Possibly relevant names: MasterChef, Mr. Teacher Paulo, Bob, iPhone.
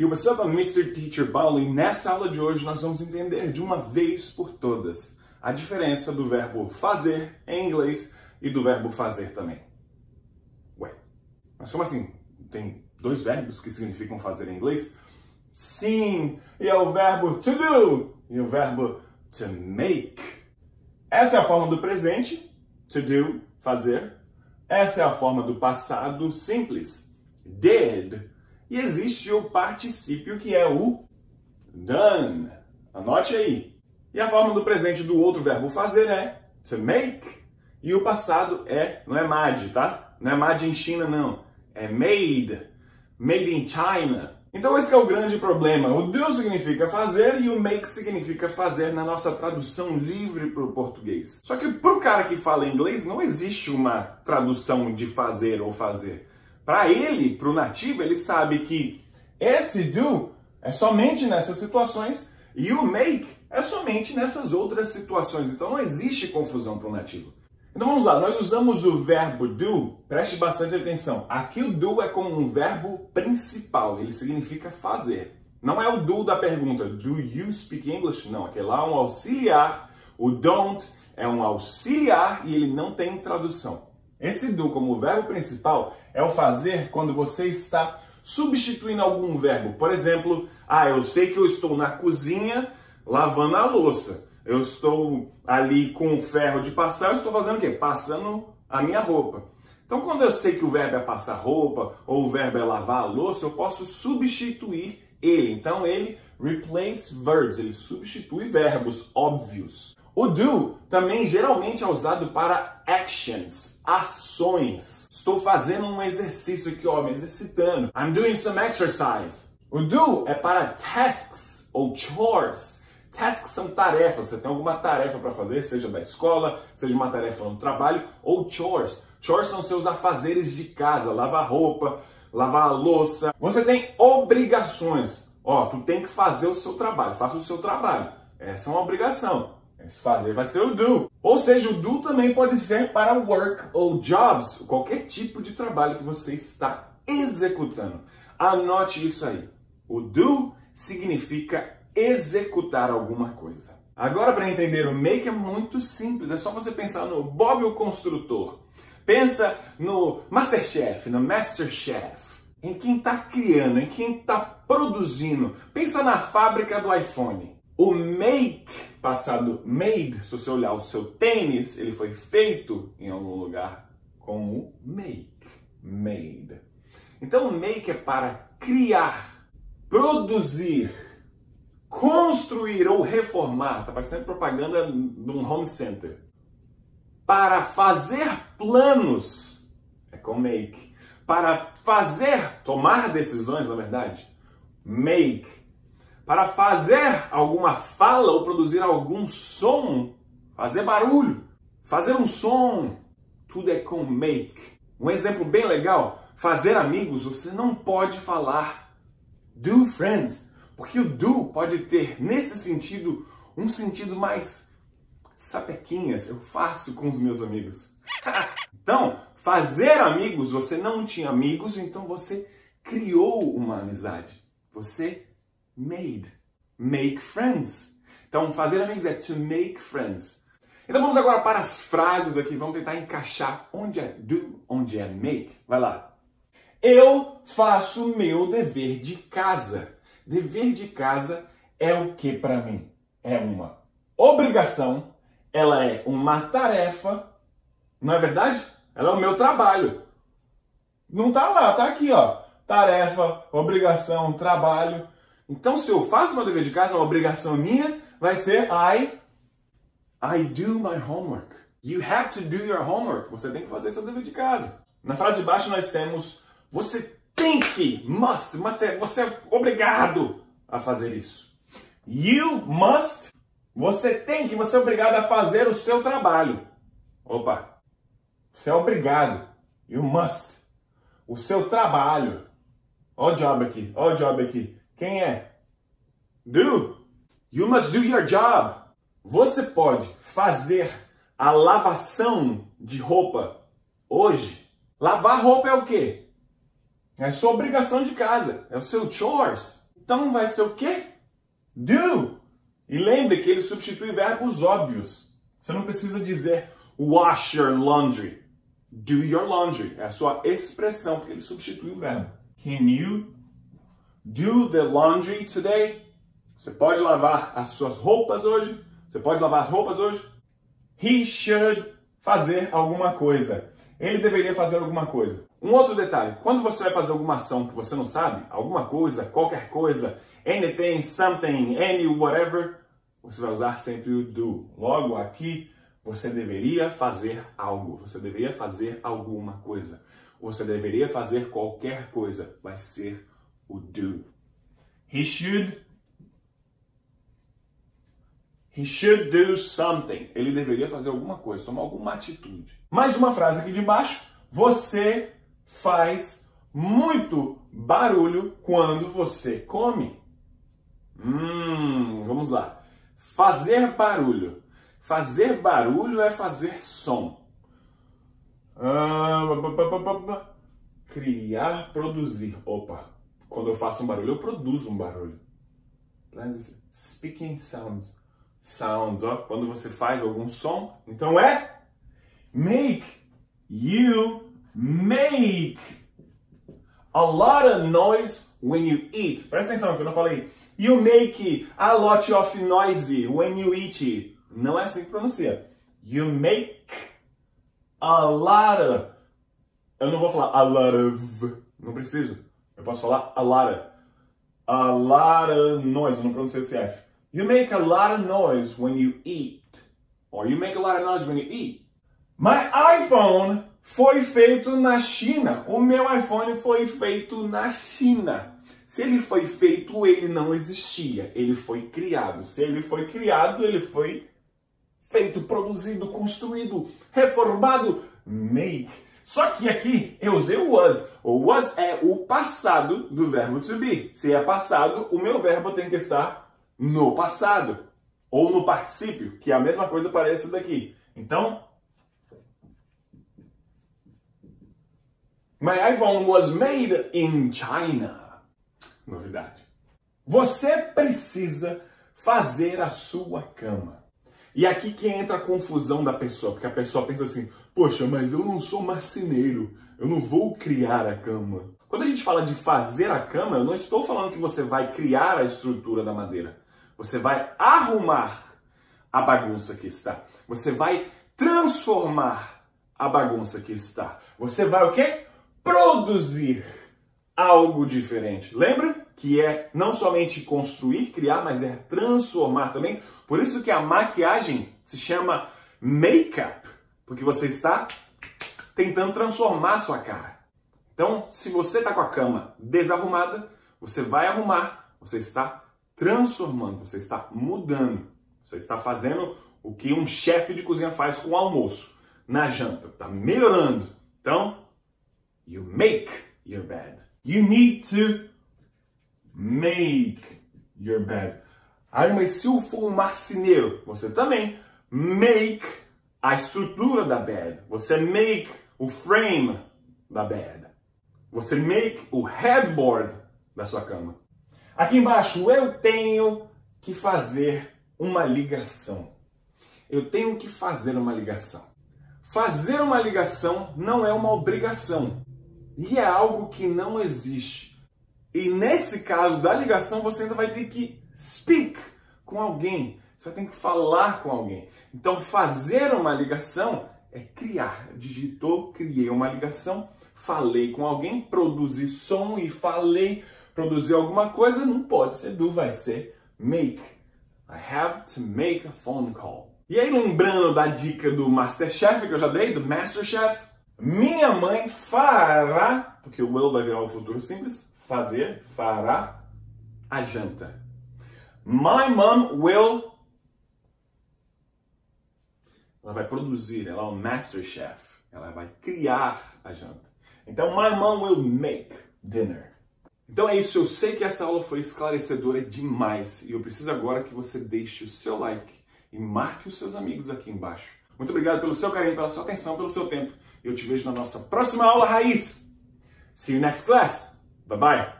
E what's up, I'm Mr. Teacher Paulo, e nessa aula de hoje nós vamos entender de uma vez por todas a diferença do verbo fazer em inglês e do verbo fazer também. Ué, mas como assim? Tem dois verbos que significam fazer em inglês? Sim, e é o verbo to do e o verbo to make. Essa é a forma do presente, to do, fazer. Essa é a forma do passado simples, did. E existe o particípio que é o done. Anote aí. E a forma do presente do outro verbo fazer é to make. E o passado é, não é made, tá? Não é made em China, não. É made. Made in China. Então esse que é o grande problema. O do significa fazer e o make significa fazer na nossa tradução livre para o português. Só que para o cara que fala inglês não existe uma tradução de fazer ou fazer. Para ele, para o nativo, ele sabe que esse do é somente nessas situações e o make é somente nessas outras situações. Então não existe confusão para o nativo. Então vamos lá, nós usamos o verbo do, preste bastante atenção. Aqui o do é como um verbo principal, ele significa fazer. Não é o do da pergunta, do you speak English? Não, aquele lá é um auxiliar, o don't é um auxiliar e ele não tem tradução. Esse do como verbo principal é o fazer quando você está substituindo algum verbo. Por exemplo, eu sei que eu estou na cozinha lavando a louça. Eu estou ali com o ferro de passar, eu estou fazendo o quê? Passando a minha roupa. Então, quando eu sei que o verbo é passar roupa ou o verbo é lavar a louça, eu posso substituir ele. Então, ele replace verbs, ele substitui verbos óbvios. O do também geralmente é usado para actions, ações. Estou fazendo um exercício aqui, ó, me exercitando. I'm doing some exercise. O do é para tasks ou chores. Tasks são tarefas, você tem alguma tarefa para fazer, seja da escola, seja uma tarefa no trabalho, ou chores. Chores são seus afazeres de casa, lavar roupa, lavar a louça. Você tem obrigações. Ó, tu tem que fazer o seu trabalho, faça o seu trabalho. Essa é uma obrigação. Esse fazer vai ser o do. Ou seja, o do também pode ser para work ou jobs, qualquer tipo de trabalho que você está executando. Anote isso aí. O do significa executar alguma coisa. Agora, para entender o make é muito simples. É só você pensar no Bob o Construtor. Pensa no MasterChef, no MasterChef. Em quem está criando, em quem está produzindo. Pensa na fábrica do iPhone. O make, passado made, se você olhar o seu tênis, ele foi feito em algum lugar com o make, made. Então, o make é para criar, produzir, construir ou reformar. Tá parecendo propaganda de um home center. Para fazer planos, é com make. Para fazer, tomar decisões, na verdade, make. Para fazer alguma fala ou produzir algum som, fazer barulho, fazer um som, tudo é com make. Um exemplo bem legal, fazer amigos, você não pode falar do friends, porque o do pode ter, nesse sentido, um sentido mais sapequinhas, eu faço com os meus amigos. Então, fazer amigos, você não tinha amigos, então você criou uma amizade, você made. Make friends. Então, fazer amigos é to make friends. Então, vamos agora para as frases aqui. Vamos tentar encaixar onde é do, onde é make. Vai lá. Eu faço meu dever de casa. Dever de casa é o que para mim? É uma obrigação. Ela é uma tarefa. Não é verdade? Ela é o meu trabalho. Não tá lá, tá aqui, ó. Tarefa, obrigação, trabalho. Então, se eu faço meu dever de casa, uma obrigação minha vai ser I do my homework. You have to do your homework. Você tem que fazer seu dever de casa. Na frase de baixo nós temos você tem que, must é você é obrigado a fazer isso. You must, você tem que, você é obrigado a fazer o seu trabalho. Opa, você é obrigado. You must. O seu trabalho. Ó o job aqui, ó o job aqui. Quem é? Do. You must do your job. Você pode fazer a lavação de roupa hoje. Lavar roupa é o quê? É sua obrigação de casa. É o seu chores. Então vai ser o quê? Do. E lembre que ele substitui verbos óbvios. Você não precisa dizer wash your laundry. Do your laundry. É a sua expressão, porque ele substitui o verbo. Can you do the laundry today? Você pode lavar as suas roupas hoje? Você pode lavar as roupas hoje? He should fazer alguma coisa. Ele deveria fazer alguma coisa. Um outro detalhe. Quando você vai fazer alguma ação que você não sabe, alguma coisa, qualquer coisa, anything, something, any, whatever, você vai usar sempre o do. Logo aqui, você deveria fazer algo. Você deveria fazer alguma coisa. Você deveria fazer qualquer coisa. Vai ser o do. He should do something. Ele deveria fazer alguma coisa, tomar alguma atitude. Mais uma frase aqui de baixo. Você faz muito barulho quando você come. Vamos lá. Fazer barulho. Fazer barulho é fazer som. Criar, produzir. Opa. Quando eu faço um barulho, eu produzo um barulho. Speaking sounds. Sounds, ó, quando você faz algum som, então é make. You make a lot of noise when you eat. Presta atenção que eu não falei you make a lot of noise when you eat. Não é assim que pronuncia. You make a lot of. Eu não vou falar a lot of. Não preciso. Eu posso falar a lot of. A lot of noise. Eu não pronuncio esse F. You make a lot of noise when you eat. Or you make a lot of noise when you eat. My iPhone foi feito na China. O meu iPhone foi feito na China. Se ele foi feito, ele não existia. Ele foi criado. Se ele foi criado, ele foi feito, produzido, construído, reformado. Make. Só que aqui eu usei o was. O was é o passado do verbo to be. Se é passado, o meu verbo tem que estar no passado, ou no particípio, que é a mesma coisa para esse daqui. Então, my iPhone was made in China. Novidade. Você precisa fazer a sua cama. E aqui que entra a confusão da pessoa, porque a pessoa pensa assim, poxa, mas eu não sou marceneiro, eu não vou criar a cama. Quando a gente fala de fazer a cama, eu não estou falando que você vai criar a estrutura da madeira. Você vai arrumar a bagunça que está. Você vai transformar a bagunça que está. Você vai o quê? Produzir algo diferente. Lembra? Que é não somente construir, criar, mas é transformar também. Por isso que a maquiagem se chama make-up. Porque você está tentando transformar a sua cara. Então, se você está com a cama desarrumada, você vai arrumar. Você está transformando, você está mudando. Você está fazendo o que um chefe de cozinha faz com o almoço. Na janta, está melhorando. Então, you make your bed. You need to make your bed. Ai, mas se eu for um marceneiro, você também make a estrutura da bed. Você make o frame da bed. Você make o headboard da sua cama. Aqui embaixo, eu tenho que fazer uma ligação. Eu tenho que fazer uma ligação. Fazer uma ligação não é uma obrigação. E é algo que não existe. E nesse caso da ligação, você ainda vai ter que speak com alguém. Você vai ter que falar com alguém. Então, fazer uma ligação é criar. Digitou, criei uma ligação. Falei com alguém, produzi som e falei, produzi alguma coisa, não pode ser do, vai ser make. I have to make a phone call. E aí, lembrando da dica do MasterChef que eu já dei, do MasterChef, minha mãe fará, porque o will vai virar o futuro simples, fazer, fará a janta. My mom will... Ela vai produzir, ela é o MasterChef. Ela vai criar a janta. Então, my mom will make dinner. Então é isso, eu sei que essa aula foi esclarecedora demais. E eu preciso agora que você deixe o seu like e marque os seus amigos aqui embaixo. Muito obrigado pelo seu carinho, pela sua atenção, pelo seu tempo. Eu te vejo na nossa próxima aula raiz. See you next class. Bye bye.